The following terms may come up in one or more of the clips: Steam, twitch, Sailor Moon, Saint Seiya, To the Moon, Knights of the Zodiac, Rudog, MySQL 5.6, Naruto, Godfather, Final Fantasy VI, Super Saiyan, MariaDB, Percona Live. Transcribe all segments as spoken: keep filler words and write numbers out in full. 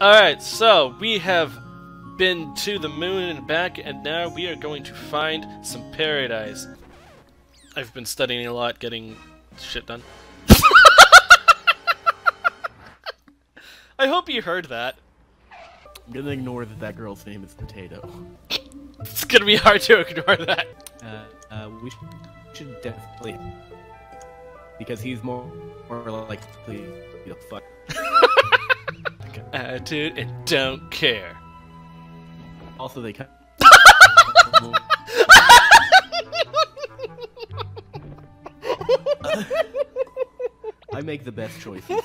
Alright, so we have been to the moon and back, and now we are going to find some paradise. I've been studying a lot, getting shit done. I hope you heard that. I'm gonna ignore that that girl's name is Potato. It's gonna be hard to ignore that. Uh, uh, we should definitely... Because he's more, more like, please, you know, fuck. Attitude and don't care. Also, they cut. uh, I make the best choices.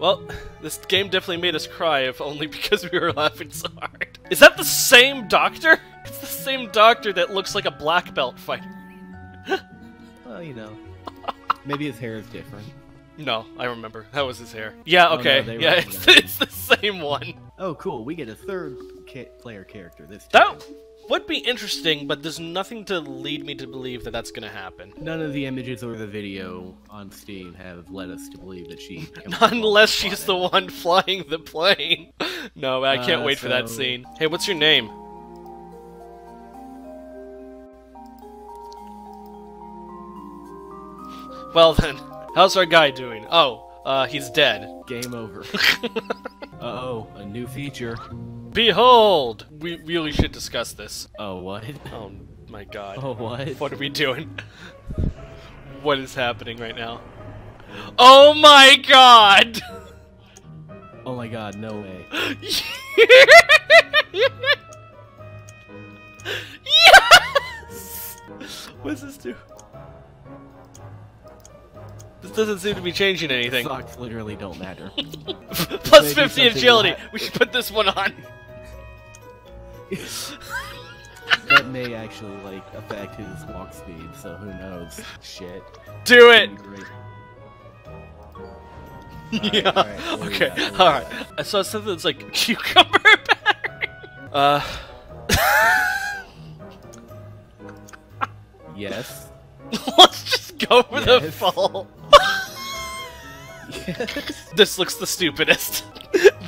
Well, this game definitely made us cry, if only because we were laughing so hard. Is that the same doctor? It's the same doctor that looks like a black belt fighter. Well, you know, maybe his hair is different. No, I remember. That was his hair. Yeah, okay. Oh, no, yeah, it's the, it's the same one. Oh, cool. We get a third ca player character this time. That would be interesting, but there's nothing to lead me to believe that that's going to happen. None of the images or the video on Steam have led us to believe that she... Unless she's the one flying the plane. No, I can't uh, wait so... for that scene. Hey, what's your name? Well then... How's our guy doing? Oh, uh, he's dead. Game over. Uh-oh, a new feature. Behold! We really should discuss this. Oh, what? Oh, my God. Oh, what? What are we doing? What is happening right now? Oh, my God! Oh, my God, no way. Yes! What's this do? This doesn't seem to be changing anything. Socks literally don't matter. Plus fifty agility! We should put this one on! That may actually, like, affect his walk speed, so who knows. Shit. Do it! Right, yeah, all right, all right. Okay, yeah, alright. I saw something that's like cucumber battery. Uh... Yes? Let's just go for yes. the fall. Yes. This looks the stupidest.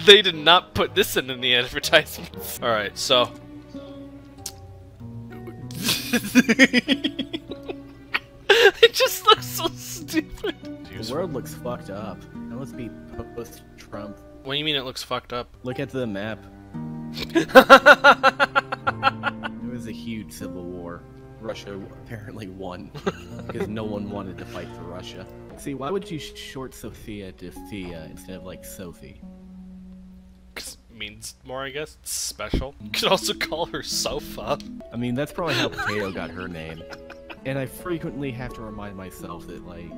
They did not put this in, in the advertisements. Alright, so... It just looks so stupid. The world looks fucked up. That must be post-Trump. What do you mean it looks fucked up? Look at the map. There was a huge civil war. Russia apparently won, because no one wanted to fight for Russia. See, why would you short Sophia to Thea instead of, like, Sophie? Because it means more, I guess. It's special. You could also call her Sofa. I mean, that's probably how Potato got her name. And I frequently have to remind myself that, like,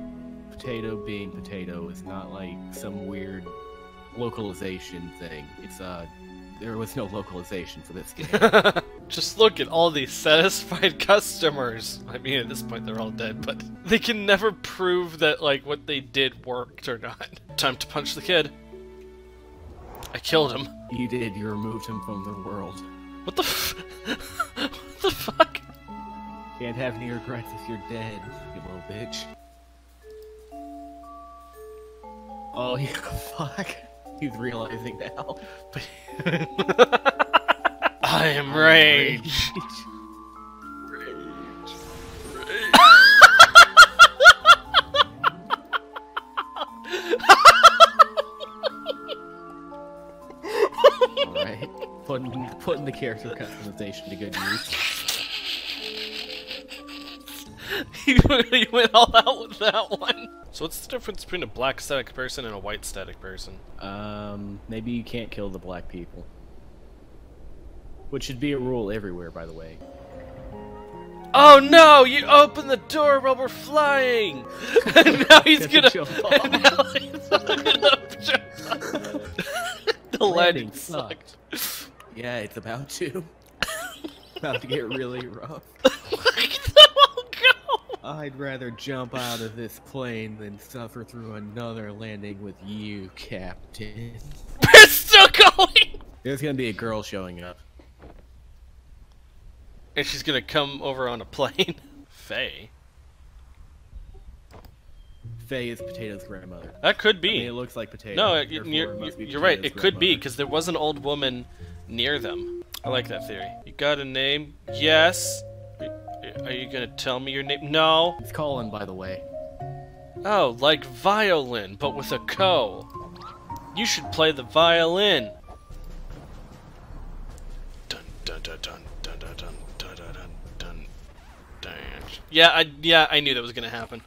Potato being Potato is not, like, some weird localization thing. It's, uh... There was no localization for this game. Just look at all these satisfied customers. I mean, at this point, they're all dead, but they can never prove that, like, what they did worked or not. Time to punch the kid. I killed him. You did. You removed him from the world. What the f- What the fuck? Can't have any regrets if you're dead, you little bitch. Oh, yeah, fuck. He's realizing now. I am rage. Rage. Rage. Rage. All right, putting putting the character customization to good use. He really went all out with that one. So what's the difference between a black static person and a white static person? Um, maybe you can't kill the black people. Which should be a rule everywhere, by the way. Oh no! You open the door while we're flying! And now he's gonna... And now he's gonna... The landing sucked. Yeah, it's about to. About to get really rough. I'd rather jump out of this plane than suffer through another landing with you, Captain. We're still going! There's gonna be a girl showing up. And she's gonna come over on a plane. Faye. Faye is Potato's grandmother. That could be. I mean, it looks like Potato. No, it, you're, it you're right. It could be, because there was an old woman near them. I like that theory. You got a name? Yes. Are you gonna tell me your name? No. It's Colin, by the way. Oh, like violin, but with a co. You should play the violin. Dun dun dun dun dun dun dun dun dun dun dun. Yeah, I yeah I knew that was gonna happen.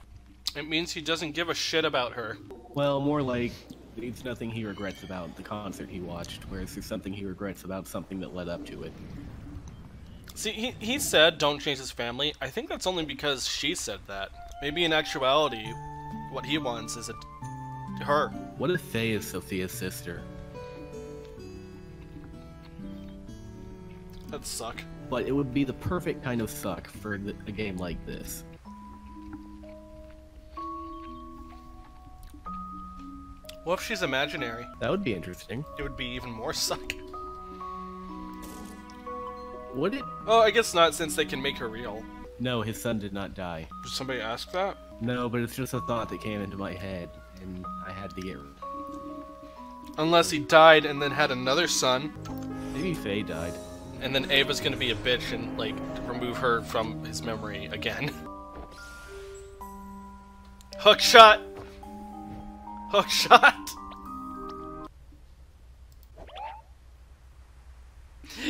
It means he doesn't give a shit about her. Well, more like it's nothing he regrets about the concert he watched, whereas there's something he regrets about something that led up to it. See, he, he said don't change his family. I think that's only because she said that. Maybe in actuality, what he wants is a, her. What if Faye is Sophia's sister? That'd suck. But it would be the perfect kind of suck for the, a game like this. What if she's imaginary? That would be interesting. It would be even more suck. Would it? Oh, I guess not, since they can make her real. No, his son did not die. Did somebody ask that? No, but it's just a thought that came into my head, and I had to get rid of it. Unless he died and then had another son. Maybe Faye died. And then Ava's gonna be a bitch and, like, remove her from his memory again. Hook shot! Hook shot!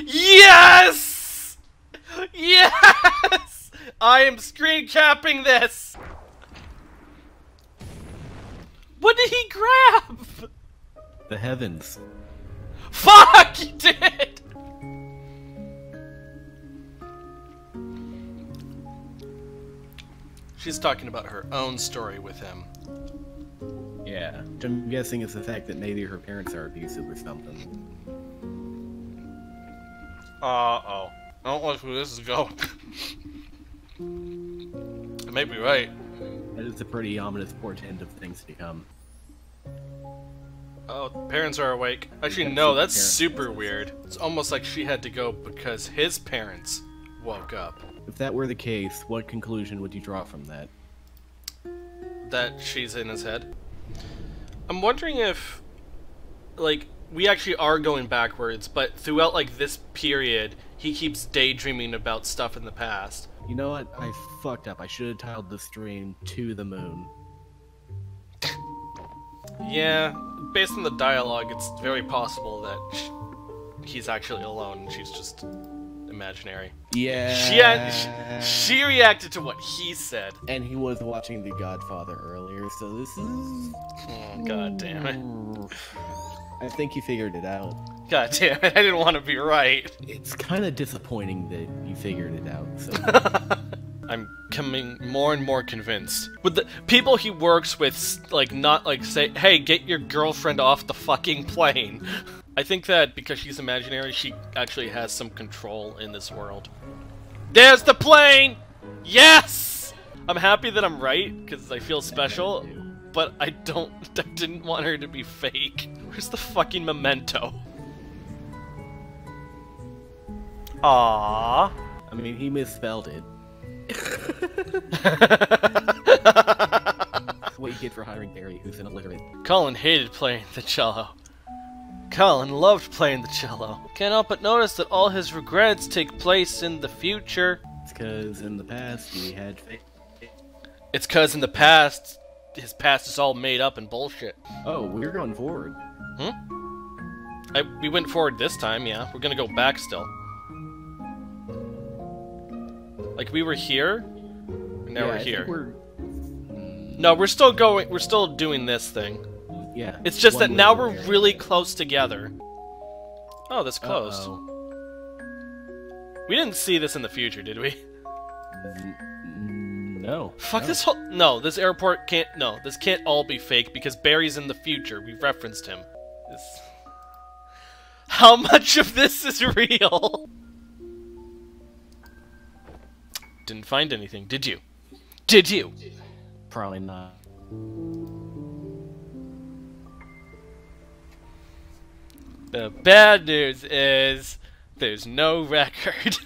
Yes! Yes! I am screen capping this! What did he grab? The heavens. Fuck! He did! She's talking about her own story with him. Yeah, which I'm guessing is the fact that maybe her parents are abusive or something. Uh-oh. I don't like where this is going. I may be right. That is a pretty ominous portent of things to come. Oh, parents are awake. Actually, no, that's super weird. It's almost like she had to go because his parents woke up. If that were the case, what conclusion would you draw from that? That she's in his head? I'm wondering if, like, we actually are going backwards, but throughout, like, this period, he keeps daydreaming about stuff in the past. You know what? I fucked up. I should have titled the stream To the Moon. Yeah, based on the dialogue, it's very possible that he's actually alone and she's just imaginary. Yeah. She, had, she, she reacted to what he said. And he was watching The Godfather earlier, so this is... Oh, God damn it. I think you figured it out. God damn it, I didn't want to be right. It's kind of disappointing that you figured it out. So. I'm becoming more and more convinced. With the people he works with, like, not like say, hey, get your girlfriend off the fucking plane. I think that because she's imaginary, she actually has some control in this world. There's the plane! Yes! I'm happy that I'm right, because I feel special, but I don't, I didn't want her to be fake. Where's the fucking memento? Aww. I mean, he misspelled it. What you get for hiring Barry, who's an illiterate. Colin hated playing the cello. Colin loved playing the cello. Can't help but notice that all his regrets take place in the future. It's cause in the past he had faith. It's cause in the past, his past is all made up and bullshit. Oh, we're going forward. Hmm? I, we went forward this time, yeah. We're gonna go back still. Like, we were here, and now yeah, we're I here. We're... No, we're still going, we're still doing this thing. Yeah. It's just that now we're there. Really close together. Oh, that's closed. Uh-oh. We didn't see this in the future, did we? No. Fuck no. This whole- No, this airport can't- No, this can't all be fake because Barry's in the future. We referenced him. This... How much of this is real? Didn't find anything, did you? Did you? Probably not. The bad news is there's no record.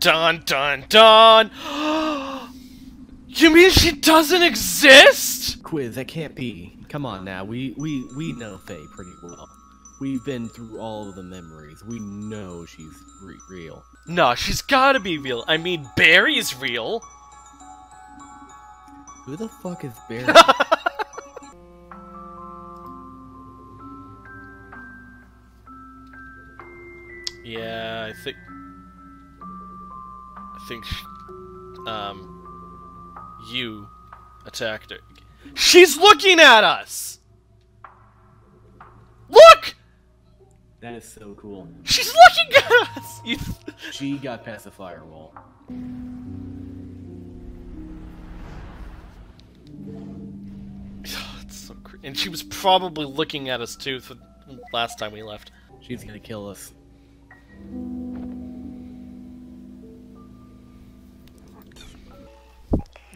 Dun dun dun! You mean she doesn't exist? Quiz, that can't be. Come on now, we we we know Faye pretty well. We've been through all of the memories. We know she's re real. No, she's gotta be real. I mean, Barry's real. Who the fuck is Barry? Yeah, I think. I think. She, um. You attacked her. She's looking at us! Look! That is so cool. She's looking at us! You th she got past the firewall. Oh, it's so cr and she was probably looking at us too for last time we left. She's gonna kill us.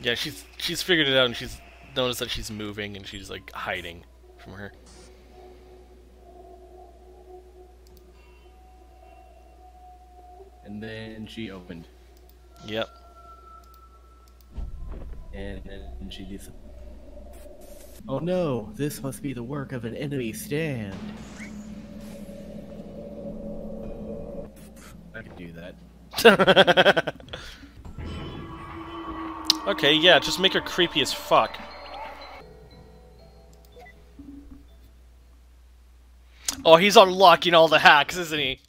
Yeah, she's she's figured it out and she's noticed that she's moving and she's like hiding from her. And then she opened. Yep. And then she did some... Oh no, this must be the work of an enemy stand. I can do that. Okay, yeah, just make her creepy as fuck. Oh, he's unlocking all the hacks, isn't he?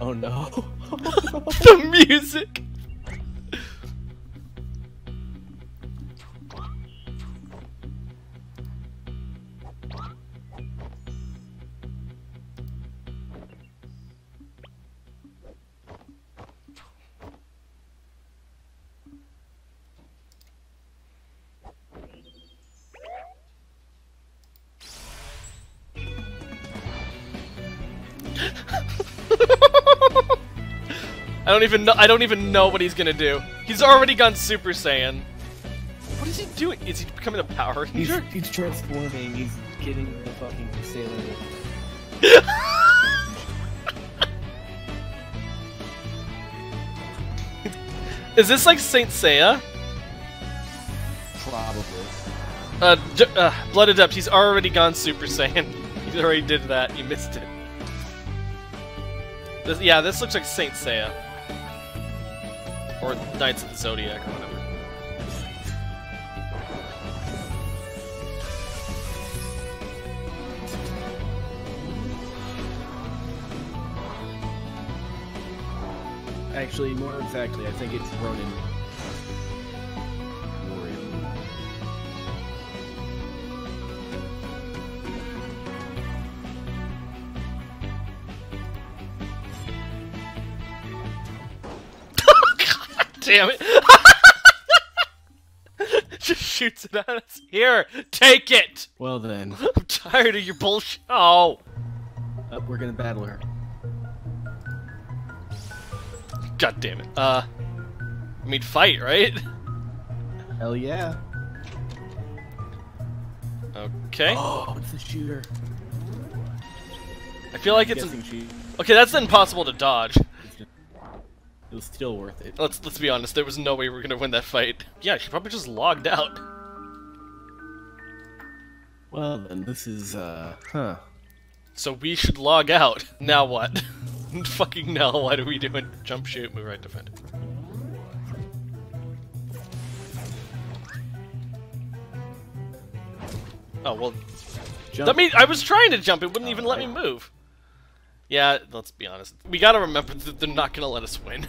Oh no. The music. I don't even know. I don't even know what he's gonna do. He's already gone Super Saiyan. What is he doing? Is he becoming a Power Ranger? He's, he's transforming. He's getting the fucking Sailor Moon. Is this like Saint Seiya? Probably. Uh, uh, Blood Adept. He's already gone Super Saiyan. He already did that. You missed it. This, yeah, this looks like Saint Seiya. Or Knights of the Zodiac, or whatever. Actually, more exactly, I think it's Ronin. Damn it. Just shoots it at us. Here, take it! Well then. I'm tired of your bullshit. Oh. Uh, we're gonna battle her. God damn it. Uh, I mean fight, right? Hell yeah. Okay. Oh, it's the shooter. I feel like I'm it's... An... She... Okay, that's impossible to dodge. It was still worth it. Let's let's be honest. There was no way we were gonna win that fight. Yeah, she probably just logged out. Well, then this is uh, huh? So we should log out. Now what? Fucking now! Why do we do it? Jump, shoot, move right, defend. Oh well. Jump. That mean I was trying to jump. It wouldn't oh, even let right. me move. Yeah, let's be honest. We gotta remember that they're not gonna let us win.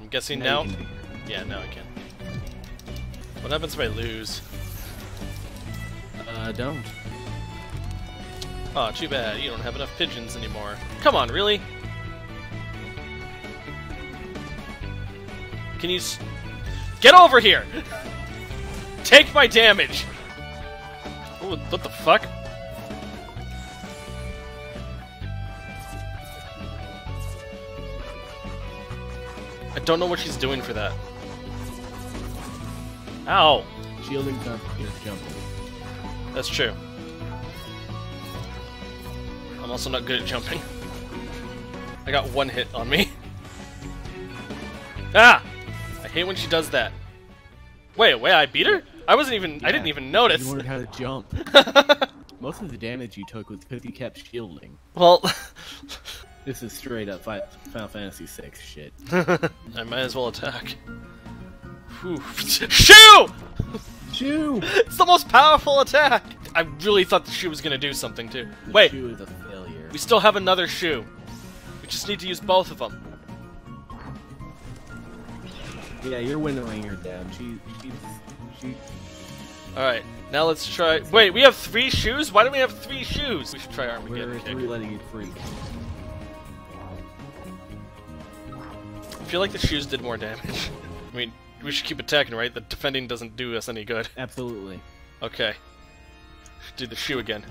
I'm guessing now? now? Yeah, now I can. What happens if I lose? Uh, don't. Aw, oh, too bad. You don't have enough pigeons anymore. Come on, really? Can you s- Get over here! Take my damage! Ooh, what the fuck? I don't know what she's doing for that. Ow! Shielding jump is jumping. That's true. I'm also not good at jumping. I got one hit on me. Ah! I hate when she does that. Wait, wait, I beat her? I wasn't even, yeah, I didn't even notice. You learned how to jump. Most of the damage you took was because you kept shielding. Well... This is straight up Final Fantasy six shit. I might as well attack. Whew. Shoo! Shoo! It's the most powerful attack! I really thought the shoe was gonna do something too. The Wait! Shoe is a failure. We still have another shoe. We just need to use both of them. Yeah, you're windowing her down. She, she, she... Alright, now let's try... Wait, we have three shoes? Why do we have three shoes? We should try Armageddon We're Kick. We're letting you free. I feel like the shoes did more damage. I mean, we should keep attacking, right? The defending doesn't do us any good. Absolutely. Okay. Do the shoe again.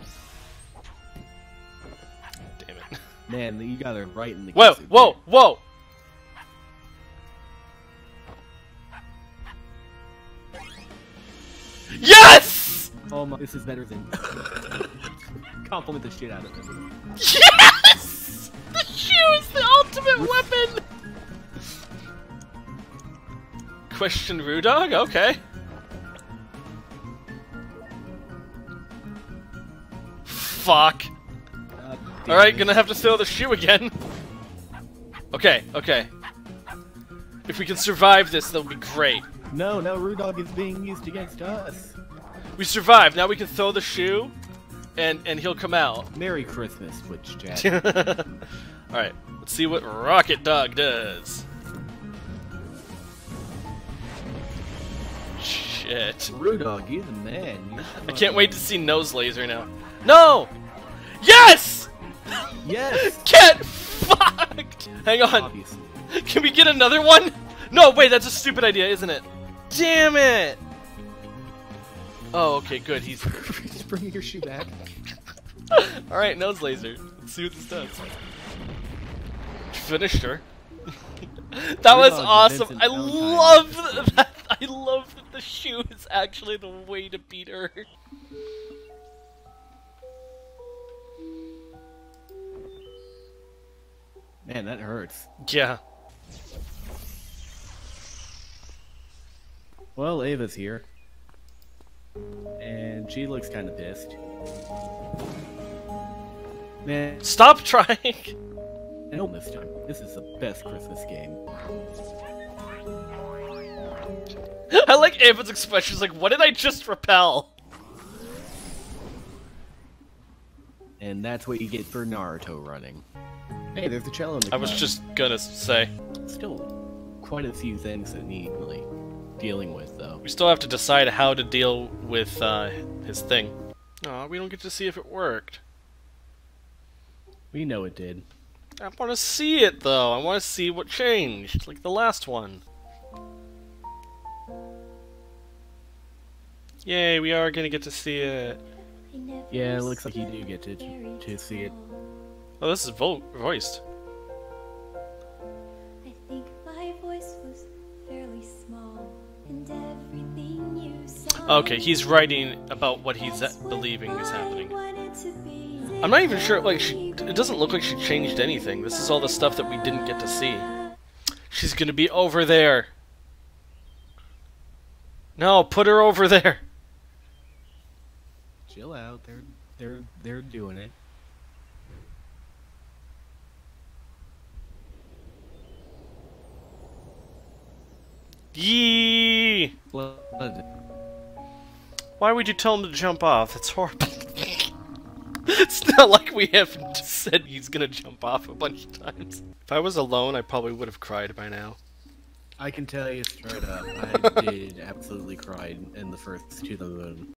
Damn it. Man, you got her right in the... Whoa! Whoa! Whoa! Yes! Oh my, this is better than... Compliment the shit out of it. Yes! The shoe is the ultimate weapon! Question Rudog? Okay. Fuck. Uh, Alright, gonna have to steal the shoe again. Okay, okay. If we can survive this, that'll be great. No, now Rudog is being used against us. We survived, now we can throw the shoe, and, and he'll come out. Merry Christmas, Twitch chat. Alright, let's see what Rocket Dog does. Shit. Rudog, you're the man. You I can't wait to see Nose Laser now. No! Yes! Yes! Get fucked! Hang on. Obviously. Can we get another one? No, wait, that's a stupid idea, isn't it? Damn it! Oh, okay, good. He's just bringing your shoe back. Alright, Nose Laser. Let's see what this does. Finished her. That Rudog was awesome. I love that. I love that the shoe is actually the way to beat her. Man, that hurts. Yeah. Well, Ava's here. And she looks kind of pissed. Man. Stop trying! No, this time. This is the best Christmas game. I like Ava's expression. She's like, what did I just repel? And that's what you get for Naruto running. Hey, there's a challenge. I was just gonna say. Still quite a few things that need really dealing with, though. We still have to decide how to deal with uh, his thing. Aw, we don't get to see if it worked. We know it did. I want to see it, though. I want to see what changed, like the last one. Yay, we are gonna get to see it. Yeah, it looks like you do get to to see it. Oh, this is vo voiced. I think my voice was fairly small, and everything you saw. Okay, he's writing about what he's believing is happening. I'm not even sure. Like, she, it doesn't look like she changed anything. This is all the stuff that we didn't get to see. She's gonna be over there. No, put her over there. Chill out. They're they're they're doing it. Yee! Blood. Why would you tell him to jump off? That's horrible. It's not like we haven't said he's gonna jump off a bunch of times. If I was alone, I probably would have cried by now. I can tell you straight up, I did absolutely cry in the first To the Moon.